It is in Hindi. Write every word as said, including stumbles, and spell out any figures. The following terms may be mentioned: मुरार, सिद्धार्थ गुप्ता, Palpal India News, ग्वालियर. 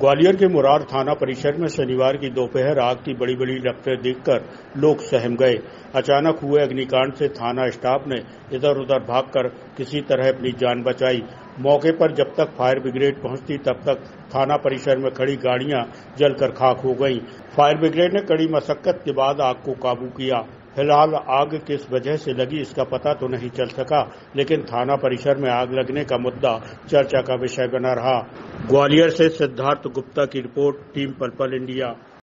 ग्वालियर के मुरार थाना परिसर में शनिवार की दोपहर आग की बड़ी बड़ी लपटें देखकर लोग सहम गए। अचानक हुए अग्निकांड से थाना स्टाफ ने इधर उधर भागकर किसी तरह अपनी जान बचाई। मौके पर जब तक फायर ब्रिगेड पहुंचती तब तक थाना परिसर में खड़ी गाड़ियां जलकर खाक हो गईं। फायर ब्रिगेड ने कड़ी मशक्कत के बाद आग को काबू किया। फिलहाल आग किस वजह से लगी इसका पता तो नहीं चल सका, लेकिन थाना परिसर में आग लगने का मुद्दा चर्चा का विषय बना रहा। ग्वालियर से सिद्धार्थ गुप्ता की रिपोर्ट, टीम पल पल इंडिया।